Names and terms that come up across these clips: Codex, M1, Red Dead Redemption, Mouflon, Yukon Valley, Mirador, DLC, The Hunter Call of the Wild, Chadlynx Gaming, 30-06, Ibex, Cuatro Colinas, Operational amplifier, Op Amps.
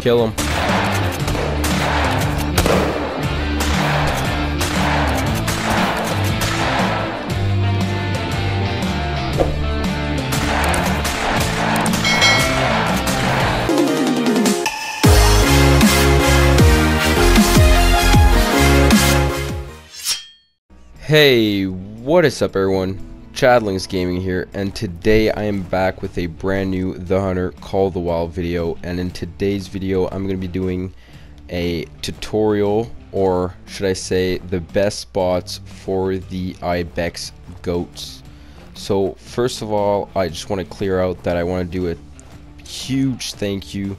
Kill him. Hey, what is up everyone? Chadlynx Gaming here, and today I am back with a brand new The Hunter Call of the Wild video. And in today's video I'm going to be doing a tutorial, or should I say the best spots for the Ibex goats. So first of all, I just want to clear out that I want to do a huge thank you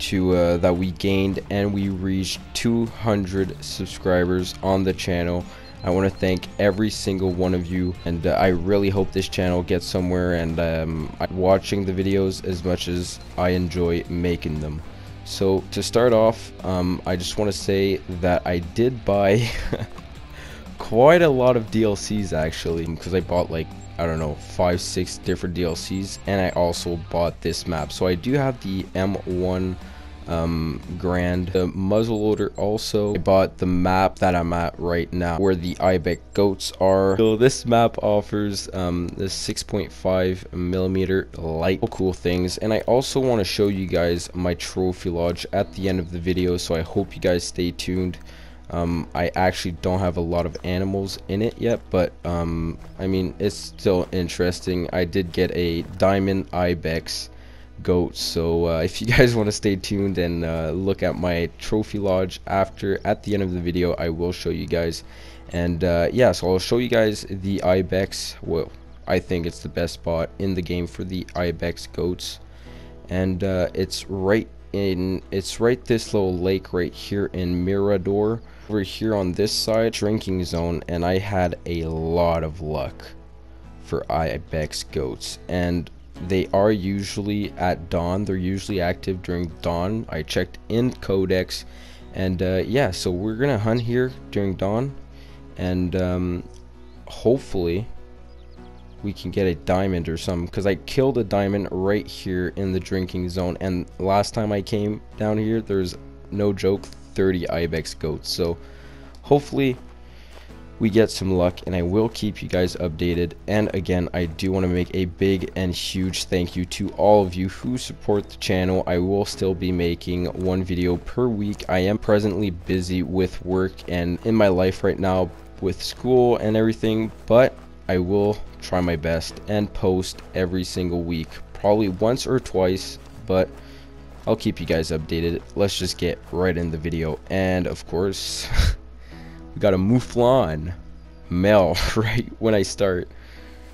to that we gained and we reached 200 subscribers on the channel. I want to thank every single one of you, and I really hope this channel gets somewhere, and I'm watching the videos as much as I enjoy making them. So to start off, I just want to say that I did buy quite a lot of DLCs actually, because I bought like, I don't know, 5-6 different DLCs, and I also bought this map. So I do have the M1 grand, the muzzleloader. Also I bought the map that I'm at right now where the Ibex goats are. So this map offers this 6.5mm light, cool things, and I also want to show you guys my trophy lodge at the end of the video, so I hope you guys stay tuned. I actually don't have a lot of animals in it yet, but I mean, it's still interesting. I did get a diamond Ibex goats, so if you guys want to stay tuned and look at my trophy lodge after, at the end of the video, I will show you guys. And yeah, so I'll show you guys the Ibex. Well, I think it's the best spot in the game for the Ibex goats, and it's right this little lake right here in Mirador. Over here on this side, drinking zone, and I had a lot of luck for Ibex goats, and they are usually at dawn. They're usually active during dawn. I checked in Codex, and yeah, so we're gonna hunt here during dawn, and hopefully we can get a diamond or something, because I killed a diamond right here in the drinking zone, and last time I came down here, there's no joke 30 Ibex goats. So hopefully we get some luck, and I will keep you guys updated. And again, I do want to make a big and huge thank you to all of you who support the channel. I will still be making one video per week. I am presently busy with work and in my life right now with school and everything, but I will try my best and post every single week, probably once or twice, but I'll keep you guys updated. Let's just get right in the video. And of course, we got a Mouflon male right when I start,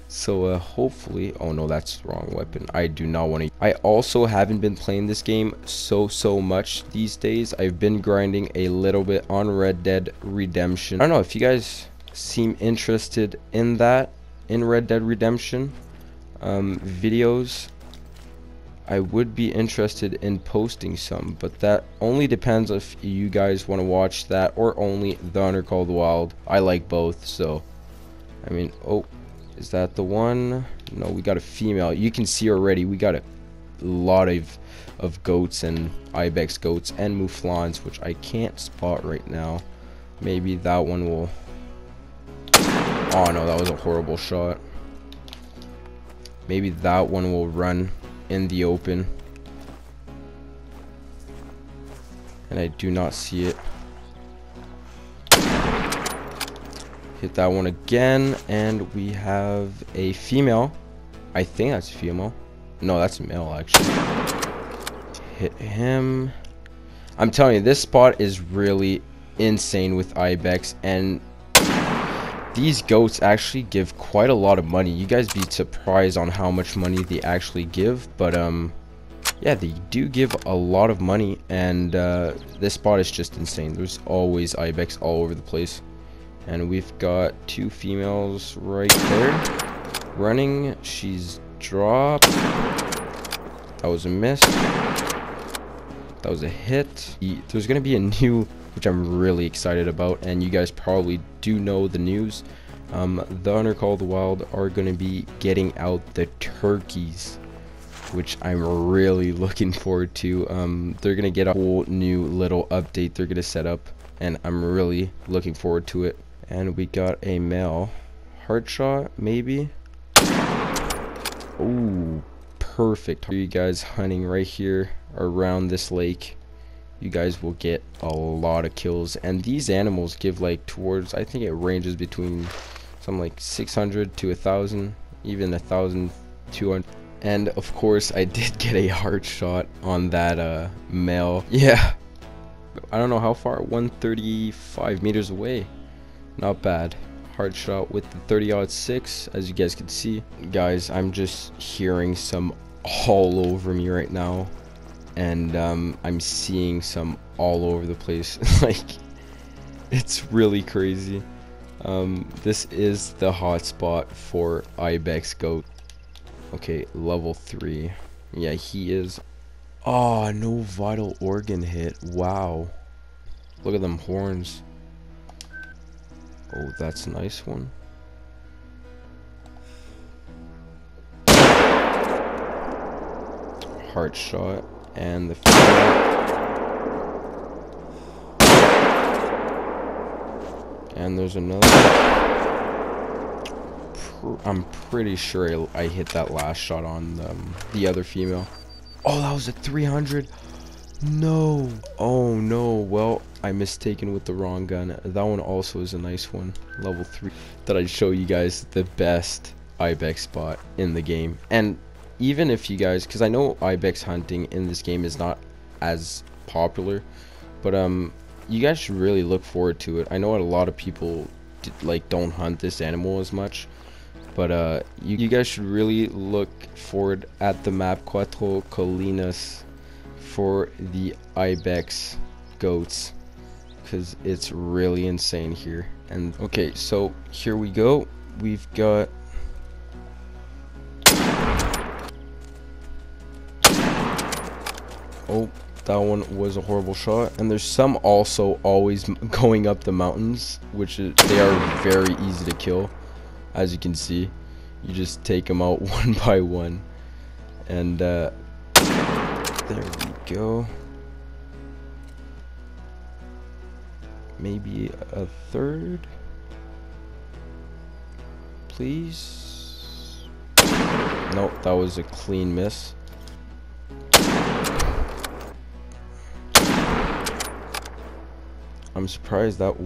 so hopefully, oh no, that's the wrong weapon. I do not want to. I also haven't been playing this game so much these days. I've been grinding a little bit on Red Dead Redemption. I don't know if you guys seem interested in that, in Red Dead Redemption videos. I would be interested in posting some, but that only depends if you guys want to watch that or only The Hunter Call of the Wild. I like both, so I mean, oh, is that the one? No, we got a female. You can see already we got a lot of goats and Ibex goats and Mouflons, which I can't spot right now. Maybe that one will. Oh no, that was a horrible shot. Maybe that one will run in the open, and I do not see it. Hit that one again, and we have a female. I think that's female. No, that's male actually. Hit him. I'm telling you, this spot is really insane with Ibex, and these goats actually give quite a lot of money. You guys be surprised on how much money they actually give, but yeah, they do give a lot of money, and this spot is just insane. There's always Ibex all over the place, and we've got two females right there running. She's dropped. That was a miss. That was a hit. There's gonna be a new, which I'm really excited about, and you guys probably do know the news. The Hunter Call of the Wild are going to be getting out the turkeys. which I'm really looking forward to. They're gonna get a whole new little update they're gonna set up, and I'm really looking forward to it. And we got a male hard shot, maybe. Ooh, perfect. For you guys hunting right here around this lake, you guys will get a lot of kills. And these animals give like towards, I think it ranges between something like 600 to 1,000, even 1,200. And of course I did get a hard shot on that male. Yeah, I don't know how far, 135 meters away. Not bad. Hard shot with the 30-06, as you guys can see. Guys, I'm just hearing some all over me right now, and I'm seeing some all over the place. Like, it's really crazy. This is the hotspot for Ibex goat. Okay, level 3. Yeah, he is. Oh, no vital organ hit. Wow. Look at them horns. Oh, that's a nice one. Heart shot and the and there's another. I'm pretty sure I hit that last shot on the other female. Oh, that was a 300. No. Oh no. Well, I mistaken with the wrong gun. That one also is a nice one. Level 3. Thought I'd show you guys the best Ibex spot in the game. And even if you guys, because I know Ibex hunting in this game is not as popular, but you guys should really look forward to it. I know a lot of people like don't hunt this animal as much, but you guys should really look forward at the map Cuatro Colinas for the Ibex goats, because it's really insane here. And okay, so here we go. We've got oh, that one was a horrible shot. And there's some also always going up the mountains, which is, they are very easy to kill. As you can see, you just take them out one by one. And there we go. Maybe a third, please. Nope, that was a clean miss. I'm surprised that.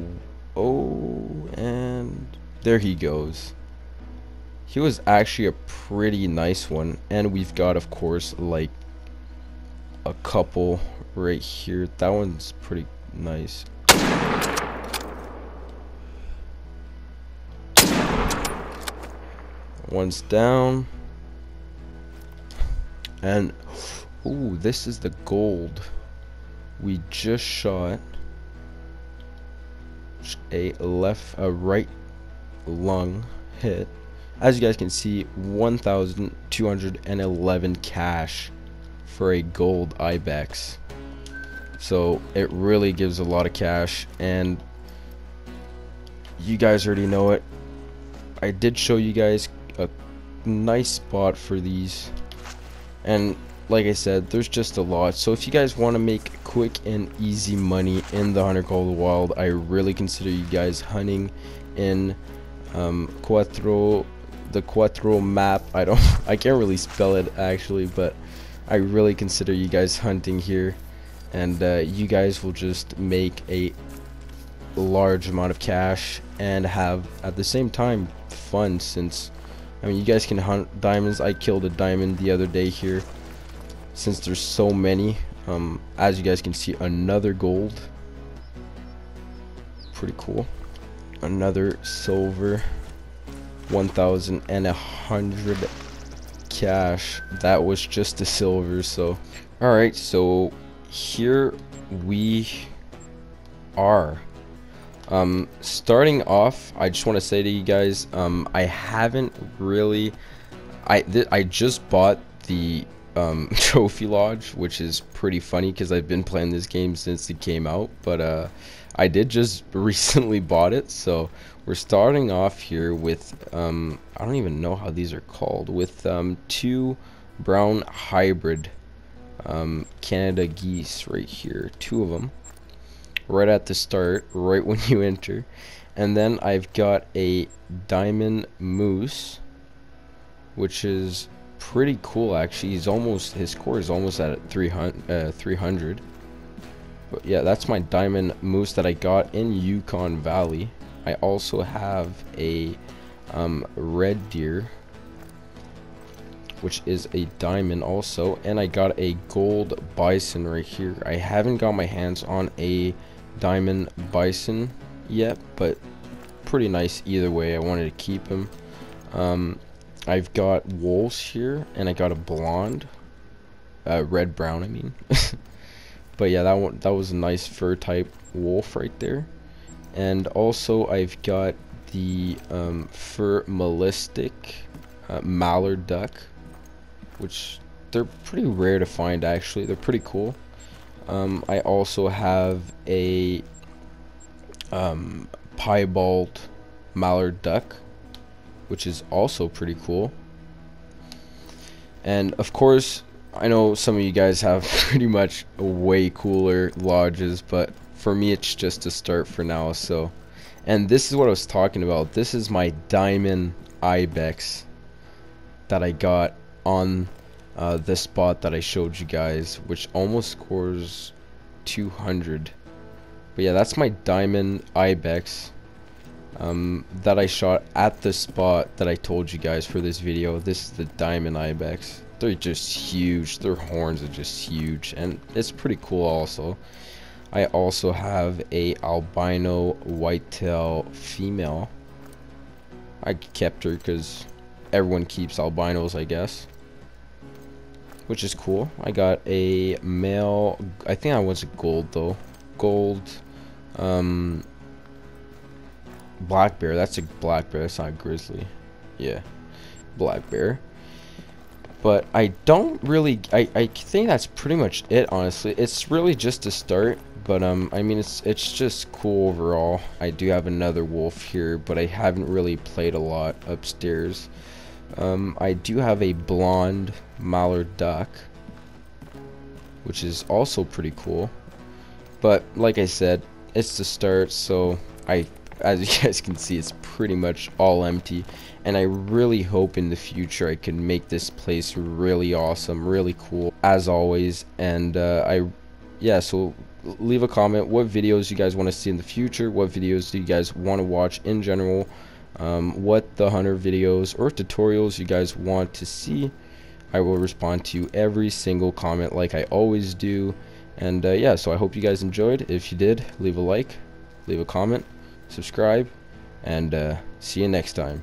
Oh, and there he goes. He was actually a pretty nice one. And we've got, of course, like a couple right here. That one's pretty nice. One's down. And ooh, this is the gold we just shot. A right lung hit. As you guys can see, 1,211 cash for a gold Ibex. So it really gives a lot of cash, and you guys already know it. I did show you guys a nice spot for these, and like I said, there's just a lot. So if you guys want to make quick and easy money in the Hunter Call of the Wild, I really consider you guys hunting in the Cuatro map. I can't really spell it actually, but I really consider you guys hunting here, and you guys will just make a large amount of cash and have at the same time fun, since I mean you guys can hunt diamonds. I killed a diamond the other day here, since there's so many. As you guys can see, another gold, pretty cool. Another silver, 1,100 cash. That was just the silver. So all right, so here we are. Starting off, I just want to say to you guys, I haven't really, I just bought the Trophy Lodge, which is pretty funny because I've been playing this game since it came out, but I did just recently bought it. So we're starting off here with I don't even know how these are called, with two brown hybrid Canada geese right here, two of them, right at the start, right when you enter. And then I've got a diamond moose, which is pretty cool actually. He's almost, his score is almost at 300. But yeah, that's my diamond moose that I got in Yukon Valley. I also have a red deer, which is a diamond also, and I got a gold bison right here. I haven't got my hands on a diamond bison yet, but pretty nice either way. I wanted to keep him. I've got wolves here, and I got a blonde, red-brown I mean. But yeah, that one, that was a nice fur type wolf right there. And also I've got the fur mollistic mallard duck, which they're pretty rare to find actually. They're pretty cool. I also have a piebald mallard duck, which is also pretty cool. And of course, I know some of you guys have pretty much way cooler lodges, but for me it's just a start for now. So, and this is what I was talking about. This is my diamond Ibex that I got on this spot that I showed you guys, which almost scores 200. But yeah, that's my diamond Ibex that I shot at the spot that I told you guys for this video. This is the diamond Ibex. They're just huge, their horns are just huge, and it's pretty cool. Also, I also have a albino whitetail female. I kept her because everyone keeps albinos, I guess, which is cool. I got a male, I think I was a gold though, gold black bear. That's a black bear, that's not a grizzly. Yeah, black bear. But I don't really, I think that's pretty much it, honestly. It's really just a start, but I mean, it's just cool overall. I do have another wolf here, but I haven't really played a lot upstairs. I do have a blonde mallard duck, which is also pretty cool. But like I said, it's the start, so as you guys can see, it's pretty much all empty. And I really hope in the future I can make this place really awesome, really cool as always. And yeah, so leave a comment what videos you guys want to see in the future, what videos do you guys want to watch in general, what the hunter videos or tutorials you guys want to see. I will respond to every single comment like I always do. And yeah, so I hope you guys enjoyed. If you did, leave a like, leave a comment, subscribe, and see you next time.